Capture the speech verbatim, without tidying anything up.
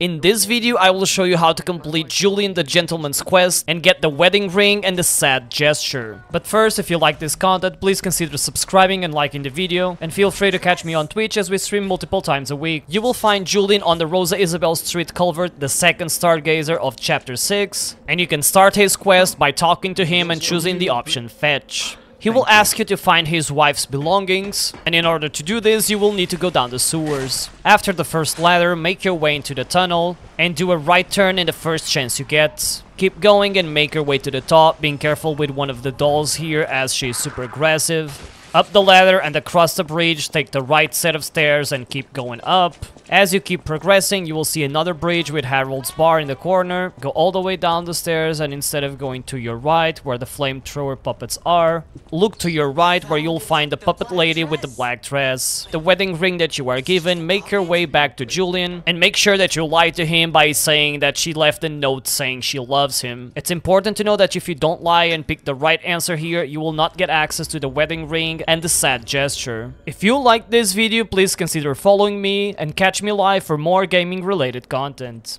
In this video I will show you how to complete Julian the Gentleman's quest and get the wedding ring and the sad gesture. But first, if you like this content, please consider subscribing and liking the video, and feel free to catch me on Twitch as we stream multiple times a week. You will find Julian on the Rosa Isabel Street culvert, the second stargazer of chapter six, and you can start his quest by talking to him and choosing the option fetch. He will ask you to find his wife's belongings, and in order to do this you will need to go down the sewers. After the first ladder, make your way into the tunnel and do a right turn in the first chance you get. Keep going and make your way to the top, being careful with one of the dolls here as she is super aggressive. Up the ladder and across the bridge, take the right set of stairs and keep going up. As you keep progressing, you will see another bridge with Harold's bar in the corner. Go all the way down the stairs, and instead of going to your right, where the flamethrower puppets are, look to your right, where you'll find the puppet lady with the black dress, the wedding ring that you are given. Make your way back to Julian, and make sure that you lie to him by saying that she left a note saying she loves him. It's important to know that if you don't lie and pick the right answer here, you will not get access to the wedding ring and the sad gesture. If you liked this video, please consider following me and catch me live for more gaming related content.